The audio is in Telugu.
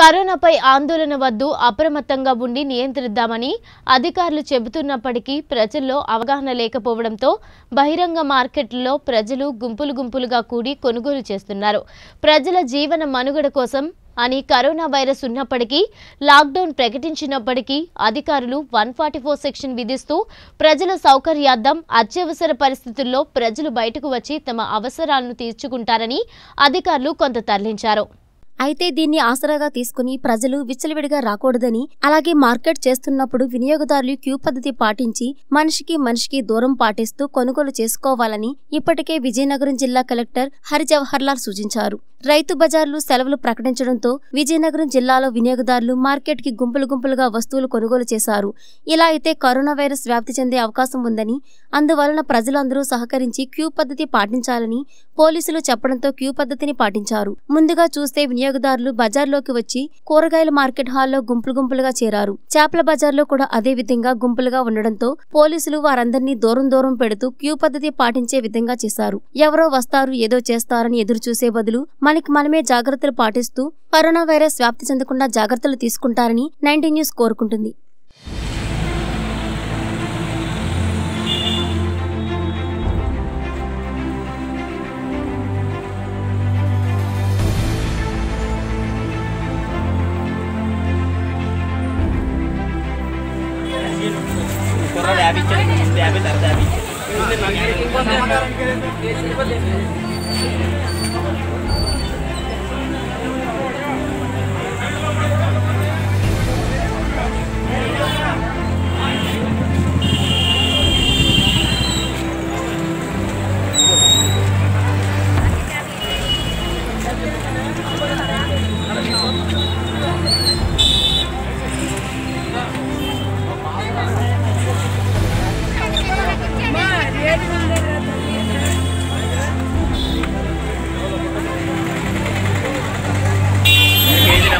కరోనాపై ఆందోళన వద్దు అప్రమత్తంగా ఉండి నియంత్రిద్దామని అధికారులు చెబుతున్నప్పటికీ ప్రజల్లో అవగాహన లేకపోవడంతో బహిరంగ మార్కెట్లలో ప్రజలు గుంపులుగా కూడి కొనుగోలు చేస్తున్నారు. ప్రజల జీవన మనుగడ కోసం అని కరోనా వైరస్ ఉన్నప్పటికీ లాక్డౌన్ ప్రకటించినప్పటికీ అధికారులు 144 సెక్షన్ విధిస్తూ ప్రజల సౌకర్యార్థం అత్యవసర పరిస్థితుల్లో ప్రజలు బయటకు వచ్చి తమ అవసరాలను తీర్చుకుంటారని అధికారులు కొంత తరలించారు. అయితే దీన్ని ఆసరాగా తీసుకుని ప్రజలు విచ్చలవిడిగా రాకూడదని, అలాగే మార్కెట్ చేస్తున్నప్పుడు వినియోగదారులు క్యూ పద్ధతి పాటించి మనిషికి దూరం పాటిస్తూ కొనుగోలు చేసుకోవాలని ఇప్పటికే విజయనగరం జిల్లా కలెక్టర్ హరిజవహర్లాల్ సూచించారు. రైతు బజార్లు సెలవులు ప్రకటించడంతో విజయనగరం జిల్లాలో వినియోగదారులు మార్కెట్కి గుంపులుగా వస్తువులు కొనుగోలు చేశారు. ఇలా అయితే కరోనా వైరస్ వ్యాప్తి చెందే అవకాశం ఉందని, అందువలన ప్రజలందరూ సహకరించి క్యూ పద్ధతి పాటించాలని పోలీసులు చెప్పడంతో క్యూ పద్ధతిని పాటించారు. ముందుగా చూస్తే వినియోగదారులు బజార్లోకి వచ్చి కూరగాయల మార్కెట్ హాల్లో గుంపులుగా చేరారు. చేపల బజార్లో కూడా అదే విధంగా గుంపులుగా ఉండడంతో పోలీసులు వారందరినీ దూరం పెడుతూ క్యూ పద్ధతి పాటించే విధంగా చేశారు. ఎవరో వస్తారు, ఏదో చేస్తారని ఎదురుచూసే బదులు మనమే జాగ్రత్తలు పాటిస్తూ కరోనా వైరస్ వ్యాప్తి చెందకుండా జాగ్రత్తలు తీసుకుంటారని 19 న్యూస్ కోరుకుంటుంది.